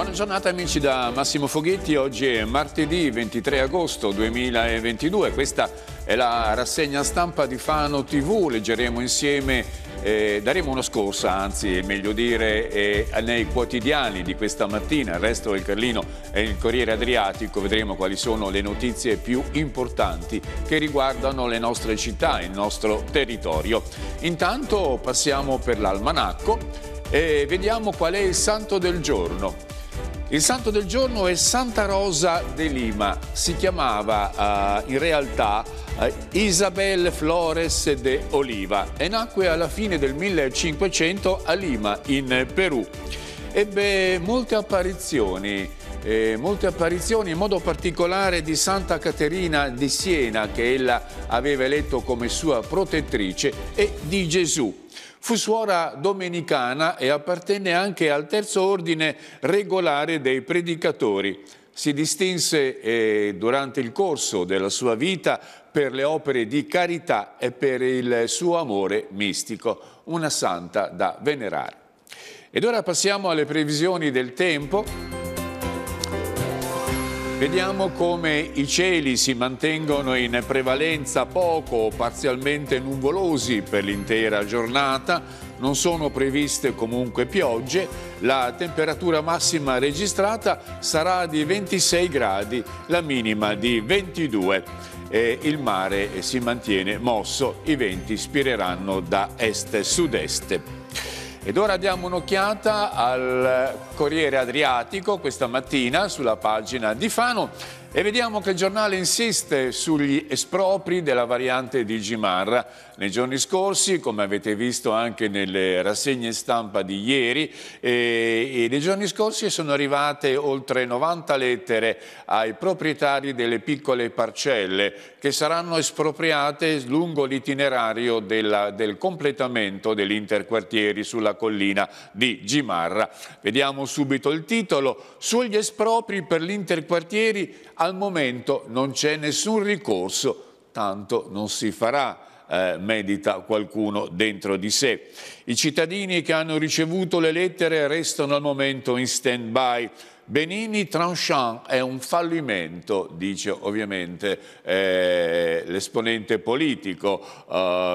Buona giornata amici da Massimo Foghetti, oggi è martedì 23 agosto 2022, questa è la rassegna stampa di Fano TV, leggeremo insieme, daremo una scorsa, anzi è meglio dire, nei quotidiani di questa mattina, il Resto del Carlino e il Corriere Adriatico, vedremo quali sono le notizie più importanti che riguardano le nostre città, il nostro territorio. Intanto passiamo per l'almanacco e vediamo qual è il santo del giorno. Il santo del giorno è Santa Rosa de Lima, si chiamava in realtà Isabel Flores de Oliva e nacque alla fine del 1500 a Lima, in Perù. Ebbe molte apparizioni, in modo particolare di Santa Caterina di Siena, che ella aveva eletto come sua protettrice, e di Gesù. Fu suora domenicana e appartenne anche al terzo ordine regolare dei predicatori. Si distinse durante il corso della sua vita per le opere di carità e per il suo amore mistico, una santa da venerare. Ed ora passiamo alle previsioni del tempo. Vediamo come i cieli si mantengono in prevalenza poco o parzialmente nuvolosi per l'intera giornata, non sono previste comunque piogge, la temperatura massima registrata sarà di 26 gradi, la minima di 22. E il mare si mantiene mosso, i venti spireranno da est-sud-est. Ed ora diamo un'occhiata al Corriere Adriatico questa mattina sulla pagina di Fano e vediamo che il giornale insiste sugli espropri della variante di Gimarra. Nei giorni scorsi, come avete visto anche nelle rassegne stampa di ieri, nei giorni scorsi sono arrivate oltre 90 lettere ai proprietari delle piccole parcelle che saranno espropriate lungo l'itinerario del completamento degli interquartieri sulla collina di Gimarra. Vediamo subito il titolo: sugli espropri per gli interquartieri al momento non c'è nessun ricorso, tanto non si farà. Medita qualcuno dentro di sé. I cittadini che hanno ricevuto le lettere restano al momento in stand-by. Benini Tranchant è un fallimento, dice ovviamente l'esponente politico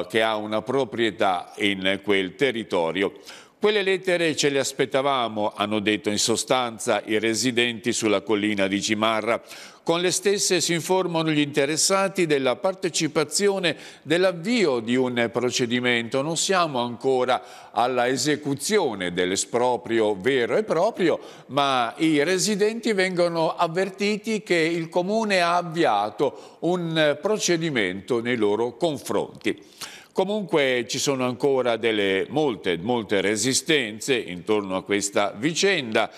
che ha una proprietà in quel territorio. Quelle lettere ce le aspettavamo, hanno detto in sostanza i residenti sulla collina di Gimarra. Con le stesse si informano gli interessati della partecipazione dell'avvio di un procedimento. Non siamo ancora alla esecuzione dell'esproprio vero e proprio, ma i residenti vengono avvertiti che il Comune ha avviato un procedimento nei loro confronti. Comunque ci sono ancora delle molte resistenze intorno a questa vicenda.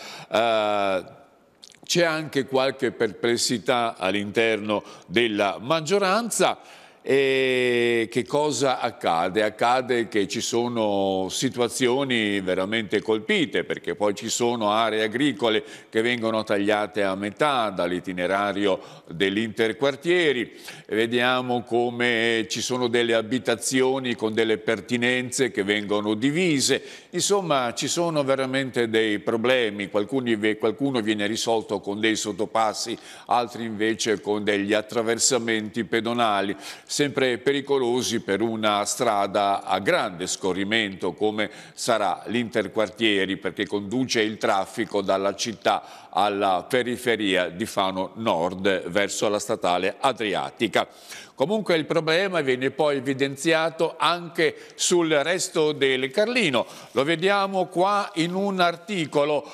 C'è anche qualche perplessità all'interno della maggioranza. E che cosa accade? Accade che ci sono situazioni veramente colpite, perché poi ci sono aree agricole che vengono tagliate a metà dall'itinerario degli interquartieri. Vediamo come ci sono delle abitazioni con delle pertinenze che vengono divise. Insomma, ci sono veramente dei problemi. Qualcuno viene risolto con dei sottopassi, altri invece con degli attraversamenti pedonali, sempre pericolosi per una strada a grande scorrimento come sarà l'Interquartieri, perché conduce il traffico dalla città alla periferia di Fano Nord verso la statale Adriatica. Comunque il problema viene poi evidenziato anche sul Resto del Carlino. Lo vediamo qua in un articolo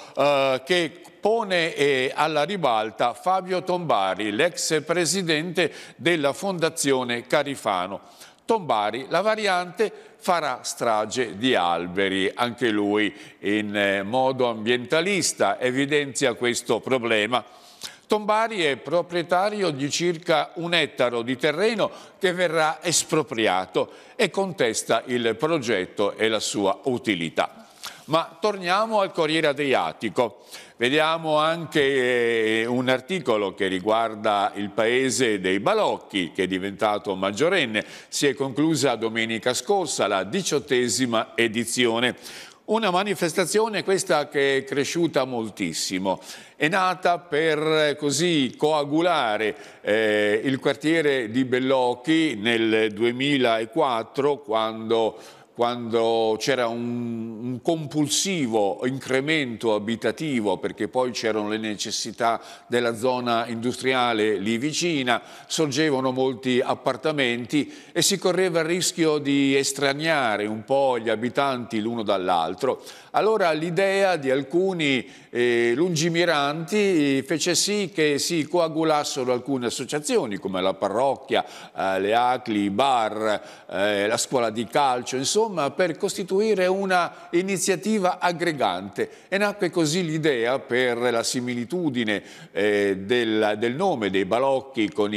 che pone alla ribalta Fabio Tombari, l'ex presidente della Fondazione Carifano. Tombari, la variante farà strage di alberi, anche lui in modo ambientalista evidenzia questo problema. Tombari è proprietario di circa un ettaro di terreno che verrà espropriato e contesta il progetto e la sua utilità. Ma torniamo al Corriere Adriatico. Vediamo anche un articolo che riguarda il paese dei Bellocchi, che è diventato maggiorenne. Si è conclusa domenica scorsa la 18ª edizione. Una manifestazione questa che è cresciuta moltissimo, è nata per così coagulare il quartiere di Bellocchi nel 2004 quando c'era un compulsivo incremento abitativo, perché poi c'erano le necessità della zona industriale lì vicina, sorgevano molti appartamenti e si correva il rischio di estraniare un po' gli abitanti l'uno dall'altro. Allora l'idea di alcuni lungimiranti fece sì che si coagulassero alcune associazioni come la parrocchia, le ACLI, i bar, la scuola di calcio, insomma per costituire una iniziativa aggregante, e nacque così l'idea, per la similitudine del nome dei balocchi con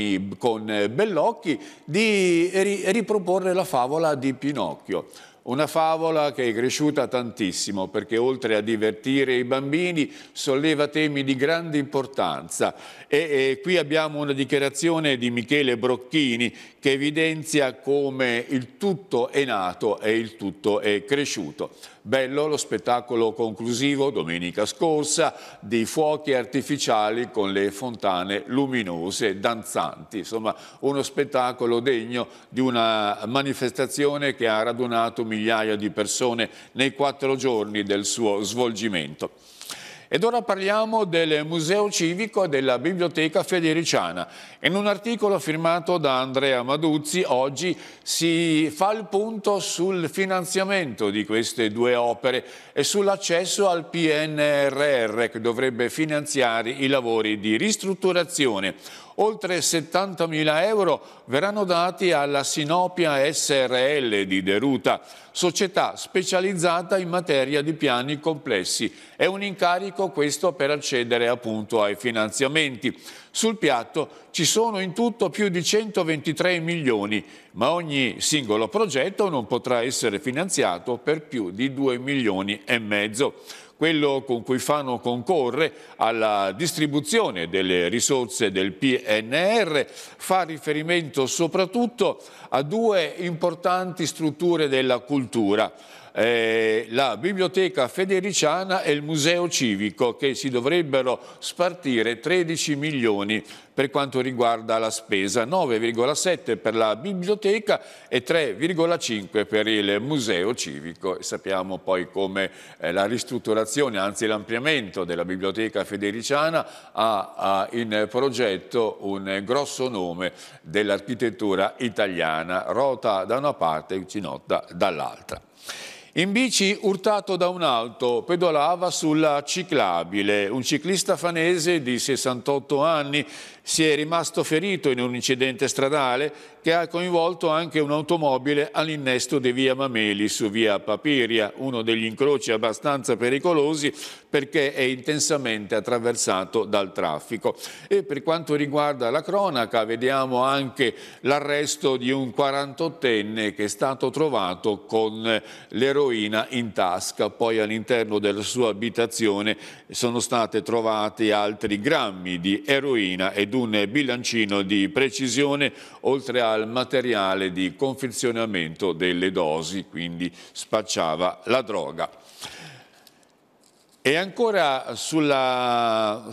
Bellocchi, di riproporre la favola di Pinocchio. Una favola che è cresciuta tantissimo perché, oltre a divertire i bambini, solleva temi di grande importanza. E qui abbiamo una dichiarazione di Michele Brocchini che evidenzia come il tutto è nato e il tutto è cresciuto. Bello lo spettacolo conclusivo domenica scorsa di fuochi artificiali con le fontane luminose danzanti. Insomma, uno spettacolo degno di una manifestazione che ha radunato migliaia di persone nei 4 giorni del suo svolgimento. Ed ora parliamo del Museo Civico e della Biblioteca Federiciana. In un articolo firmato da Andrea Maduzzi oggi si fa il punto sul finanziamento di queste due opere e sull'accesso al PNRR, che dovrebbe finanziare i lavori di ristrutturazione. Oltre 70.000 euro verranno dati alla Sinopia SRL di Deruta, società specializzata in materia di piani complessi. È un incarico questo per accedere appunto ai finanziamenti. Sul piatto ci sono in tutto più di 123 milioni, ma ogni singolo progetto non potrà essere finanziato per più di 2,5 milioni. Quello con cui Fano concorre alla distribuzione delle risorse del PNR fa riferimento soprattutto a due importanti strutture della cultura, la Biblioteca Federiciana e il Museo Civico, che si dovrebbero spartire 13 milioni per quanto riguarda la spesa, 9,7 per la biblioteca e 3,5 per il Museo Civico. E sappiamo poi come la ristrutturazione, anzi l'ampliamento della Biblioteca Federiciana ha in progetto un grosso nome dell'architettura italiana, rota da una parte e cinotta dall'altra. In bici, urtato da un'auto, pedalava sulla ciclabile. Un ciclista fanese di 68 anni si è rimasto ferito in un incidente stradale che ha coinvolto anche un'automobile all'innesto di via Mameli su via Papiria, uno degli incroci abbastanza pericolosi perché è intensamente attraversato dal traffico. E per quanto riguarda la cronaca, vediamo anche l'arresto di un 48enne che è stato trovato con l'eroina in tasca. Poi all'interno della sua abitazione sono state trovati altri grammi di eroina ed un bilancino di precisione, oltre al materiale di confezionamento delle dosi, quindi spacciava la droga. E ancora sulla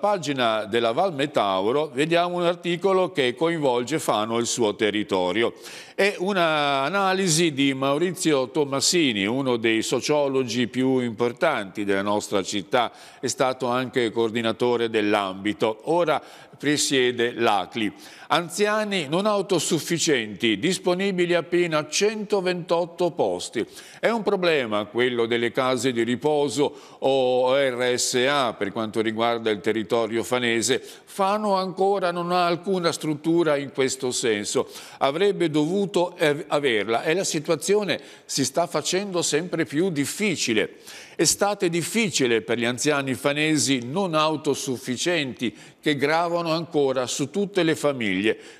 pagina della Val Metauro vediamo un articolo che coinvolge Fano e il suo territorio. È un'analisi di Maurizio Tomassini, uno dei sociologi più importanti della nostra città, è stato anche coordinatore dell'ambito, ora presiede l'ACLI. Anziani non autosufficienti, disponibili appena 128 posti. È un problema quello delle case di riposo o RSA per quanto riguarda il territorio fanese. Fano ancora non ha alcuna struttura in questo senso, avrebbe dovuto averla e la situazione si sta facendo sempre più difficile. Estate difficile per gli anziani fanesi non autosufficienti che gravano ancora su tutte le famiglie.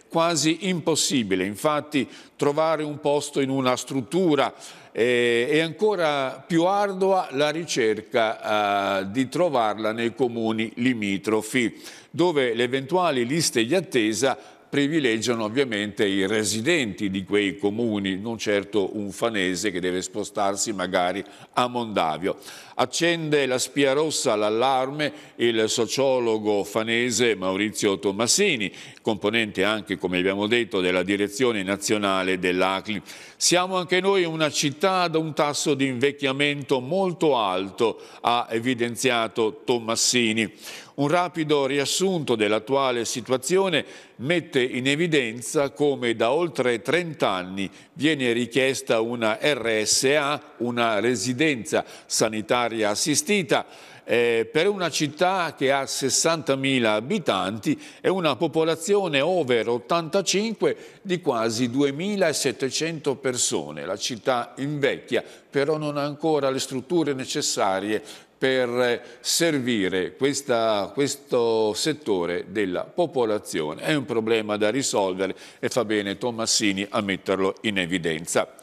Quasi impossibile, infatti, trovare un posto in una struttura, e ancora più ardua la ricerca di trovarla nei comuni limitrofi, dove le eventuali liste di attesa privilegiano ovviamente i residenti di quei comuni, non certo un fanese che deve spostarsi magari a Mondavio. Accende la spia rossa all'allarme il sociologo fanese Maurizio Tomassini, componente anche, come abbiamo detto, della direzione nazionale dell'ACLI. Siamo anche noi una città da un tasso di invecchiamento molto alto, ha evidenziato Tomassini. Un rapido riassunto dell'attuale situazione mette in evidenza come da oltre 30 anni viene richiesta una RSA, una residenza sanitaria assistita, per una città che ha 60.000 abitanti e una popolazione over 85 di quasi 2.700 persone. La città invecchia, però non ha ancora le strutture necessarie per servire questo settore della popolazione. È un problema da risolvere e fa bene Tomassini a metterlo in evidenza.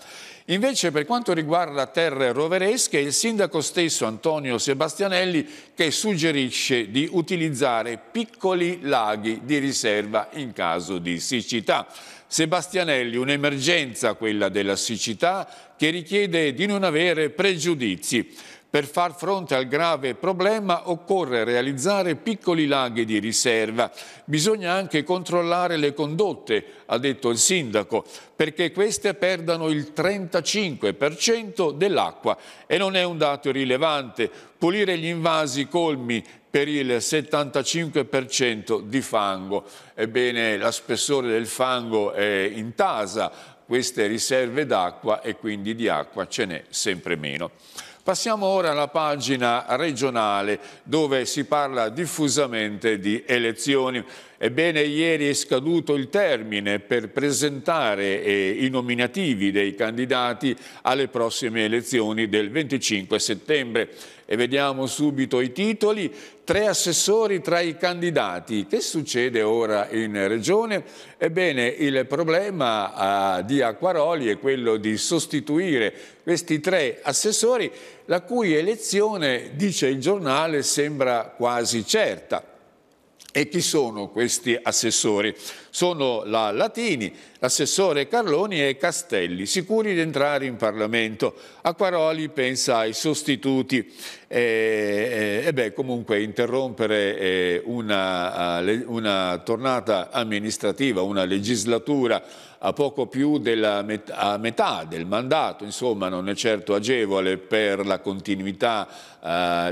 Invece per quanto riguarda terre roveresche, il sindaco stesso Antonio Sebastianelli che suggerisce di utilizzare piccoli laghi di riserva in caso di siccità. Sebastianelli, un'emergenza quella della siccità che richiede di non avere pregiudizi. Per far fronte al grave problema occorre realizzare piccoli laghi di riserva. Bisogna anche controllare le condotte, ha detto il sindaco, perché queste perdano il 35% dell'acqua e non è un dato irrilevante. Pulire gli invasi colmi per il 75% di fango. Ebbene, lo spessore del fango è in tasa, queste riserve d'acqua, e quindi di acqua ce n'è sempre meno. Passiamo ora alla pagina regionale dove si parla diffusamente di elezioni. Ebbene, ieri è scaduto il termine per presentare i nominativi dei candidati alle prossime elezioni del 25 settembre. E vediamo subito i titoli. 3 assessori tra i candidati. Che succede ora in regione? Ebbene, il problema di Acquaroli è quello di sostituire questi 3 assessori, la cui elezione, dice il giornale, sembra quasi certa. E chi sono questi assessori? Sono la Latini, l'assessore Carloni e Castelli, sicuri di entrare in Parlamento. Acquaroli pensa ai sostituti. Comunque interrompere una tornata amministrativa, una legislatura a poco più della a metà del mandato, insomma non è certo agevole per la continuità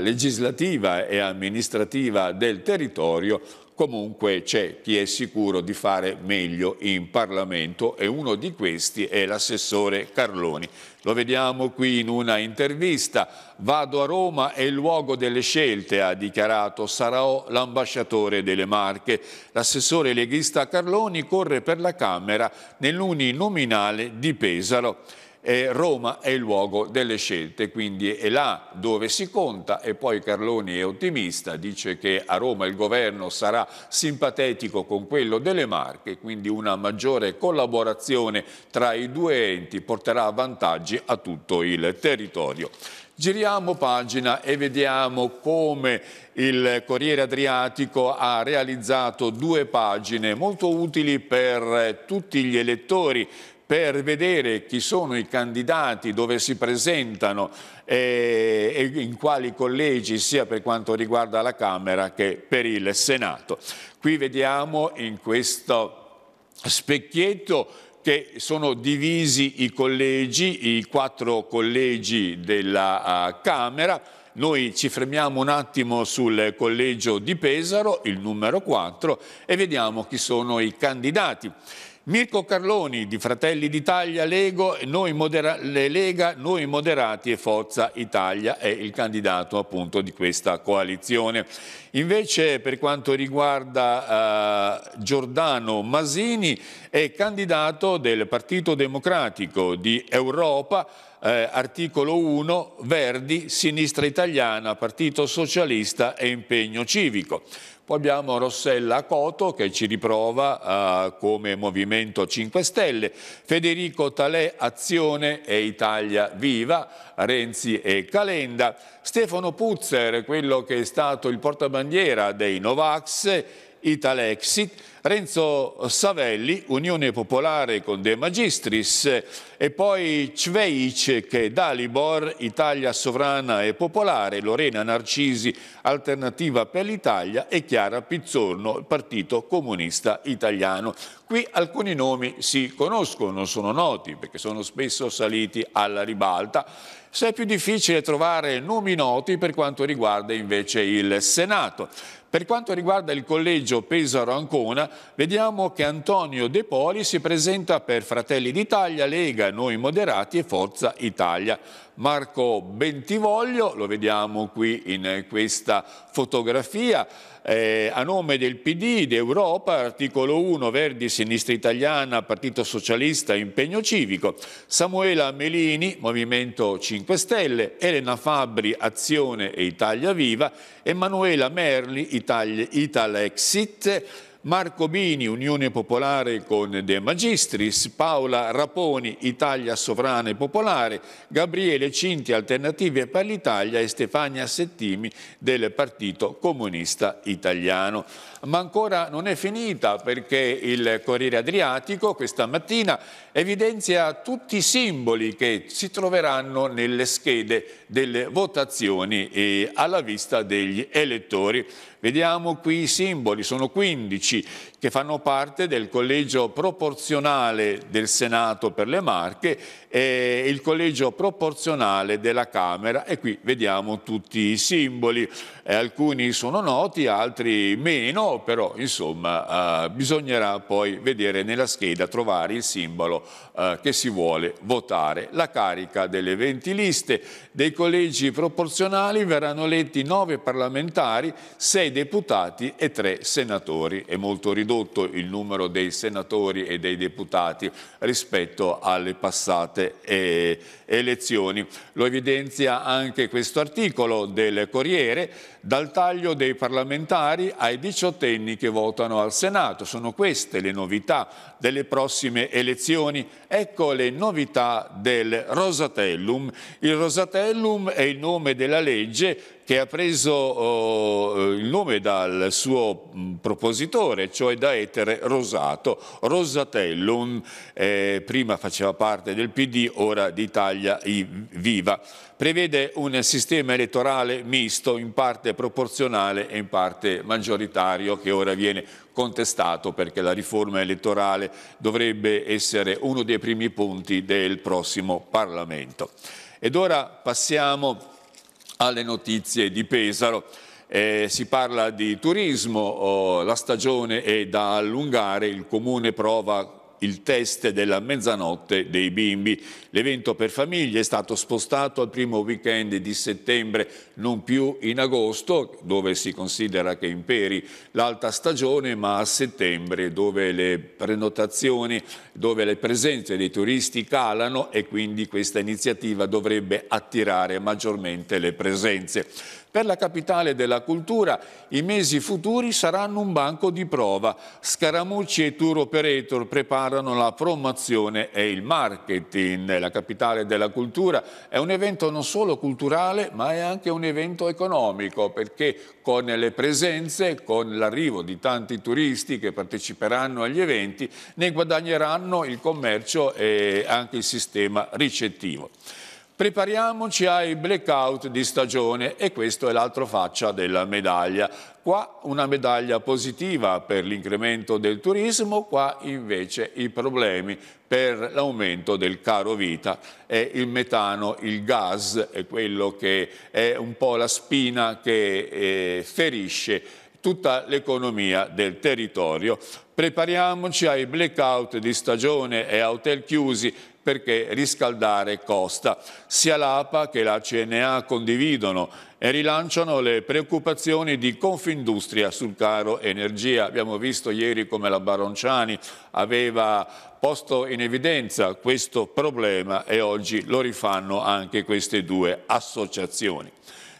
legislativa e amministrativa del territorio. Comunque c'è chi è sicuro di fare meglio in Parlamento e uno di questi è l'assessore Carloni. Lo vediamo qui in una intervista. Vado a Roma, è il luogo delle scelte, ha dichiarato. Sarò l'ambasciatore delle Marche. L'assessore leghista Carloni corre per la Camera nell'uninominale di Pesaro. Roma è il luogo delle scelte, quindi è là dove si conta. E poi Carloni è ottimista, dice che a Roma il governo sarà simpatico con quello delle Marche, quindi una maggiore collaborazione tra i due enti porterà vantaggi a tutto il territorio. Giriamo pagina e vediamo come il Corriere Adriatico ha realizzato 2 pagine molto utili per tutti gli elettori, per vedere chi sono i candidati, dove si presentano e in quali collegi, sia per quanto riguarda la Camera che per il Senato. Qui vediamo in questo specchietto che sono divisi i collegi, i 4 collegi della Camera. Noi ci fermiamo un attimo sul collegio di Pesaro, il numero 4, e vediamo chi sono i candidati. Mirko Carloni di Fratelli d'Italia, Lega, Noi Moderati e Forza Italia è il candidato appunto di questa coalizione. Invece per quanto riguarda Giordano Masini è candidato del Partito Democratico di Europa, articolo 1, Verdi, Sinistra Italiana, Partito Socialista e Impegno Civico. Poi abbiamo Rossella Coto che ci riprova come Movimento 5 Stelle, Federico Talè Azione e Italia Viva, Renzi e Calenda, Stefano Puzzer, quello che è stato il portabandiera dei Novax, Italexit, Renzo Savelli, Unione Popolare con De Magistris, e poi Cveic che è Dalibor, Italia Sovrana e Popolare, Lorena Narcisi, Alternativa per l'Italia, e Chiara Pizzorno, Partito Comunista Italiano. Qui alcuni nomi si conoscono, sono noti perché sono spesso saliti alla ribalta, se è più difficile trovare nomi noti per quanto riguarda invece il Senato. Per quanto riguarda il collegio Pesaro-Ancona, vediamo che Antonio De Poli si presenta per Fratelli d'Italia, Lega, Noi Moderati e Forza Italia. Marco Bentivoglio, lo vediamo qui in questa fotografia, a nome del PD, d'Europa, articolo 1, Verdi, Sinistra Italiana, Partito Socialista, Impegno Civico, Samuela Melini, Movimento 5 Stelle, Elena Fabbri, Azione e Italia Viva, Emanuela Merli, Italexit, Marco Bini, Unione Popolare con De Magistris, Paola Raponi, Italia Sovrana e Popolare, Gabriele Cinti, Alternative per l'Italia, e Stefania Settimi del Partito Comunista Italiano. Ma ancora non è finita, perché il Corriere Adriatico questa mattina evidenzia tutti i simboli che si troveranno nelle schede delle votazioni e alla vista degli elettori. Vediamo qui i simboli, sono 15 che fanno parte del collegio proporzionale del Senato per le Marche e il collegio proporzionale della Camera, e qui vediamo tutti i simboli, alcuni sono noti, altri meno, però insomma bisognerà poi vedere nella scheda, trovare il simbolo che si vuole votare. La carica delle 20 liste dei collegi proporzionali: verranno eletti 9 parlamentari, 6 deputati e 3 senatori. È molto ridotto il numero dei senatori e dei deputati rispetto alle passate elezioni. Lo evidenzia anche questo articolo del Corriere: dal taglio dei parlamentari ai 18enni che votano al Senato. Sono queste le novità delle prossime elezioni. Ecco le novità del Rosatellum. Il Rosatellum è il nome della legge che ha preso il nome dal suo propositore, cioè da etere rosato, Rosatellum, prima faceva parte del PD, ora d'Italia Viva. Prevede un sistema elettorale misto, in parte proporzionale e in parte maggioritario, che ora viene contestato perché la riforma elettorale dovrebbe essere uno dei primi punti del prossimo Parlamento. Ed ora passiamo alle notizie di Pesaro. Si parla di turismo, la stagione è da allungare, il Comune prova il test della mezzanotte dei bimbi. L'evento per famiglie è stato spostato al primo weekend di settembre, non più in agosto, dove si considera che imperi l'alta stagione, ma a settembre, dove le prenotazioni, dove le presenze dei turisti calano, e quindi questa iniziativa dovrebbe attirare maggiormente le presenze. Per la capitale della cultura i mesi futuri saranno un banco di prova. Scaramucci e tour operator preparano la promozione e il marketing. La capitale della cultura è un evento non solo culturale, ma è anche un evento economico, perché con le presenze, con l'arrivo di tanti turisti che parteciperanno agli eventi, ne guadagneranno il commercio e anche il sistema ricettivo. Prepariamoci ai blackout di stagione, e questo è l'altra faccia della medaglia. Qua una medaglia positiva per l'incremento del turismo, qua invece i problemi per l'aumento del caro vita. È il metano, il gas, è quello che è un po' la spina che ferisce tutta l'economia del territorio. Prepariamoci ai blackout di stagione e a hotel chiusi, perché riscaldare costa. Sia l'APA che la CNA condividono e rilanciano le preoccupazioni di Confindustria sul caro energia. Abbiamo visto ieri come la Baronciani aveva posto in evidenza questo problema, e oggi lo rifanno anche queste due associazioni.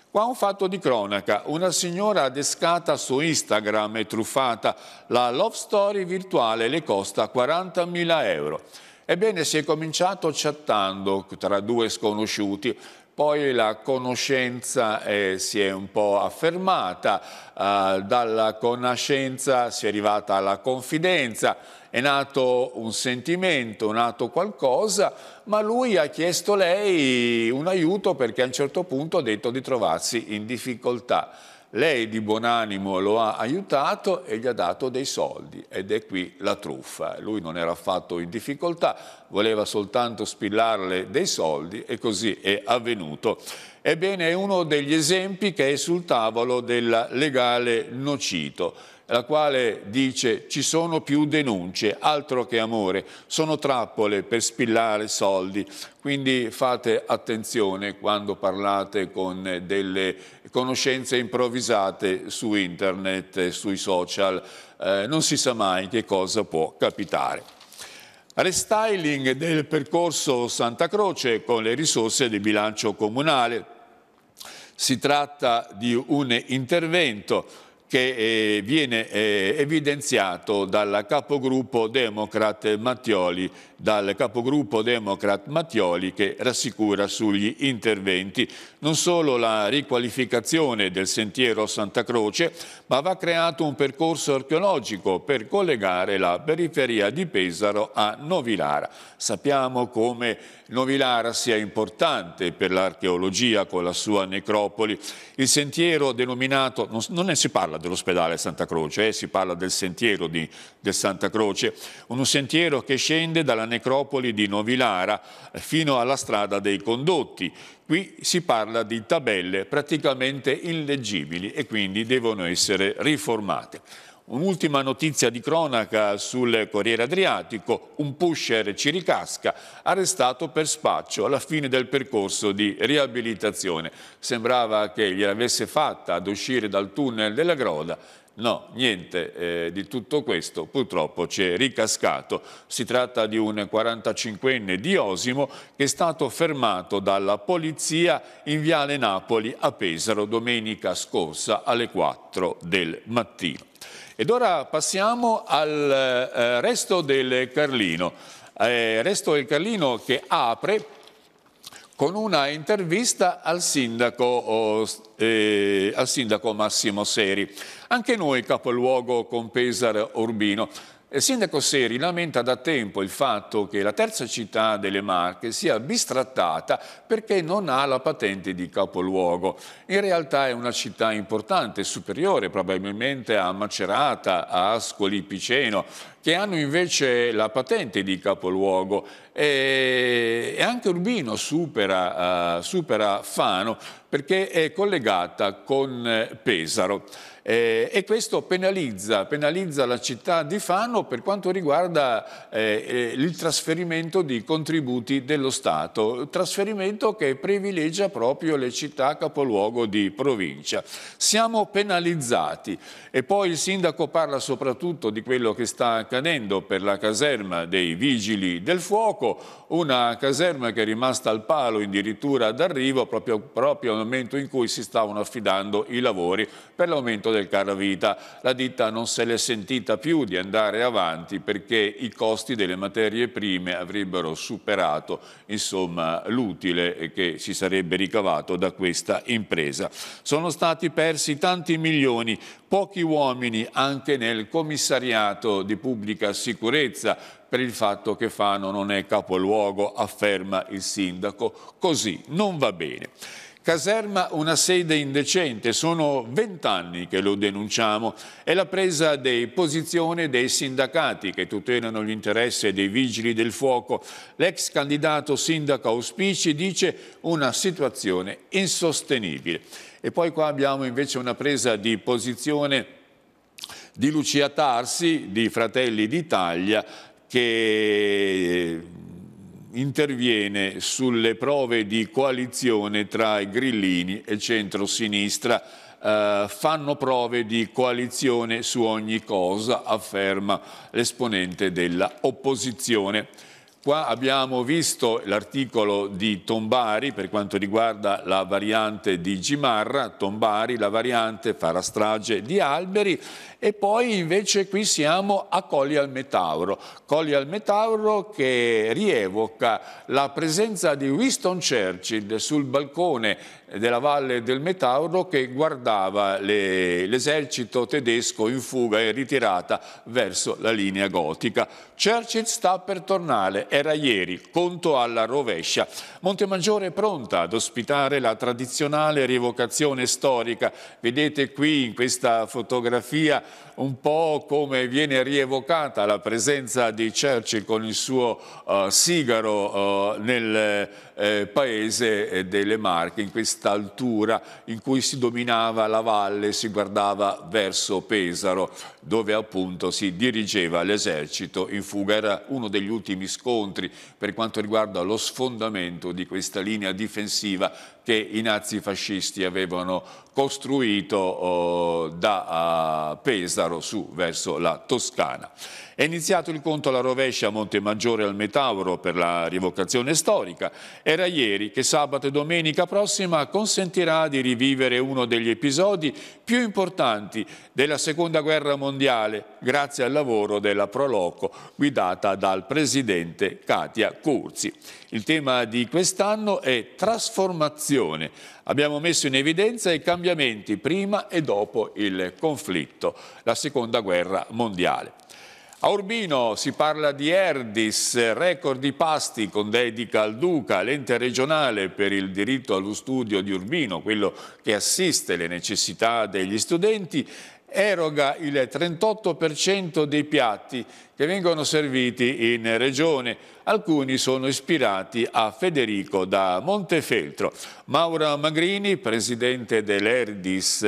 Qua un fatto di cronaca: una signora adescata su Instagram è truffata, la love story virtuale le costa 40.000 euro. Ebbene, si è cominciato chattando tra due sconosciuti, poi la conoscenza si è un po' affermata, dalla conoscenza si è arrivata alla confidenza, è nato un sentimento, è nato qualcosa, ma lui ha chiesto a lei un aiuto perché a un certo punto ha detto di trovarsi in difficoltà. Lei di buon animo lo ha aiutato e gli ha dato dei soldi, ed è qui la truffa. Lui non era affatto in difficoltà, voleva soltanto spillarle dei soldi e così è avvenuto. Ebbene, è uno degli esempi che è sul tavolo della legale Nocito, la quale dice ci sono più denunce, altro che amore, sono trappole per spillare soldi. Quindi fate attenzione quando parlate con delle conoscenze improvvisate su internet, sui social, non si sa mai che cosa può capitare. Restyling del percorso Santa Croce con le risorse del bilancio comunale. Si tratta di un intervento che viene evidenziato dal capogruppo Democrat Mattioli, che rassicura sugli interventi. Non solo la riqualificazione del sentiero Santa Croce, ma va creato un percorso archeologico per collegare la periferia di Pesaro a Novilara. Sappiamo come Novilara sia importante per l'archeologia con la sua necropoli. Il sentiero denominato, non si parla dell'ospedale Santa Croce, si parla del sentiero del Santa Croce, un sentiero che scende dalla necropoli di Novilara fino alla strada dei Condotti. Qui si parla di tabelle praticamente illeggibili e quindi devono essere riformate. Un'ultima notizia di cronaca sul Corriere Adriatico, un pusher ci ricasca, arrestato per spaccio alla fine del percorso di riabilitazione. Sembrava che gliel'avesse fatta ad uscire dal tunnel della Groda. No, niente di tutto questo, purtroppo ci è ricascato. Si tratta di un 45enne di Osimo che è stato fermato dalla polizia in Viale Napoli a Pesaro domenica scorsa alle 4 del mattino. Ed ora passiamo al Resto del Carlino. Resto del Carlino che apre con una intervista al sindaco Massimo Seri. Anche noi capoluogo con Pesaro Urbino. Il sindaco Seri lamenta da tempo il fatto che la terza città delle Marche sia bistrattata perché non ha la patente di capoluogo. In realtà è una città importante, superiore probabilmente a Macerata, a Ascoli Piceno, che hanno invece la patente di capoluogo, e anche Urbino supera Fano perché è collegata con Pesaro, e questo penalizza la città di Fano per quanto riguarda il trasferimento di contributi dello Stato, trasferimento che privilegia proprio le città capoluogo di provincia. Siamo penalizzati. E poi il sindaco parla soprattutto di quello che sta accadendo per la caserma dei Vigili del Fuoco, una caserma che è rimasta al palo addirittura d'arrivo proprio al momento in cui si stavano affidando i lavori per l'aumento del caro vita. La ditta non se l'è sentita più di andare avanti perché i costi delle materie prime avrebbero superato, insomma, l'utile che si sarebbe ricavato da questa impresa. Sono stati persi tanti milioni, pochi uomini anche nel commissariato di pubblica sicurezza per il fatto che Fano non è capoluogo, afferma il sindaco. Così non va bene. Caserma, una sede indecente, sono 20 anni che lo denunciamo, è la presa di posizione dei sindacati che tutelano l'interesse dei vigili del fuoco. L'ex candidato sindaco Auspici dice una situazione insostenibile. E poi qua abbiamo invece una presa di posizione di Lucia Tarsi di Fratelli d'Italia che interviene sulle prove di coalizione tra i grillini e centrosinistra. Fanno prove di coalizione su ogni cosa, afferma l'esponente della opposizione. Qua abbiamo visto l'articolo di Tombari per quanto riguarda la variante di Gimarra. Tombari, la variante fa la strage di alberi. E poi invece qui siamo a Colli al Metauro che rievoca la presenza di Winston Churchill sul balcone della valle del Metauro che guardava l'esercito tedesco in fuga e ritirata verso la linea gotica. Churchill sta per tornare, era ieri, conto alla rovescia. Montemaggiore è pronta ad ospitare la tradizionale rievocazione storica. Vedete qui in questa fotografia un po' come viene rievocata la presenza di Churchill con il suo sigaro nel paese delle Marche, in questa altura in cui si dominava la valle, si guardava verso Pesaro, dove appunto si dirigeva l'esercito in fuga. Era uno degli ultimi scontri per quanto riguarda lo sfondamento di questa linea difensiva che i nazifascisti avevano costruito da Pesaro su verso la Toscana. È iniziato il conto alla rovescia a Montemaggiore al Metauro per la rievocazione storica. Era ieri che sabato e domenica prossima consentirà di rivivere uno degli episodi più importanti della Seconda Guerra Mondiale grazie al lavoro della Proloco guidata dal presidente Katia Curzi. Il tema di quest'anno è trasformazione. Abbiamo messo in evidenza i cambiamenti prima e dopo il conflitto, la Seconda Guerra Mondiale. A Urbino si parla di Erdis, record di pasti con dedica al Duca, l'ente regionale per il diritto allo studio di Urbino, quello che assiste le necessità degli studenti, eroga il 38% dei piatti che vengono serviti in regione. Alcuni sono ispirati a Federico da Montefeltro. Maura Magrini, presidente dell'Erdis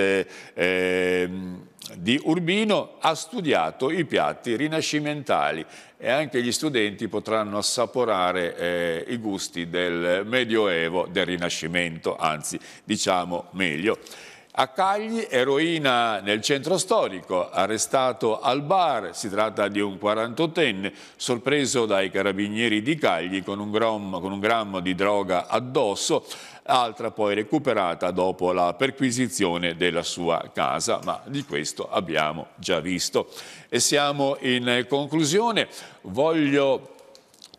di Urbino, ha studiato i piatti rinascimentali e anche gli studenti potranno assaporare i gusti del Medioevo, del Rinascimento, anzi diciamo meglio. A Cagli, eroina nel centro storico, arrestato al bar, si tratta di un 48enne, sorpreso dai carabinieri di Cagli con un grammo di droga addosso, altra poi recuperata dopo la perquisizione della sua casa, ma di questo abbiamo già visto. E siamo in conclusione, voglio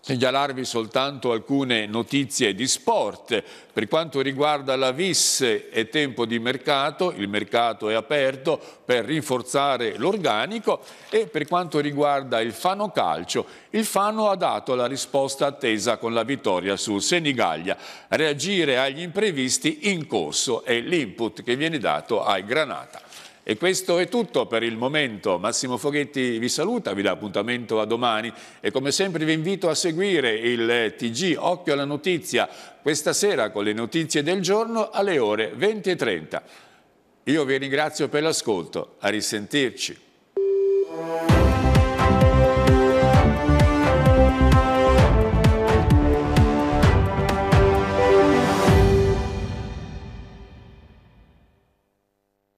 segnalarvi soltanto alcune notizie di sport. Per quanto riguarda la VIS è tempo di mercato, il mercato è aperto per rinforzare l'organico e per quanto riguarda il Fano Calcio, il Fano ha dato la risposta attesa con la vittoria su Senigallia. Reagire agli imprevisti in corso è l'input che viene dato ai Granata. E questo è tutto per il momento. Massimo Foghetti vi saluta, vi dà appuntamento a domani e come sempre vi invito a seguire il TG Occhio alla Notizia questa sera con le notizie del giorno alle ore 20:30. Io vi ringrazio per l'ascolto, a risentirci.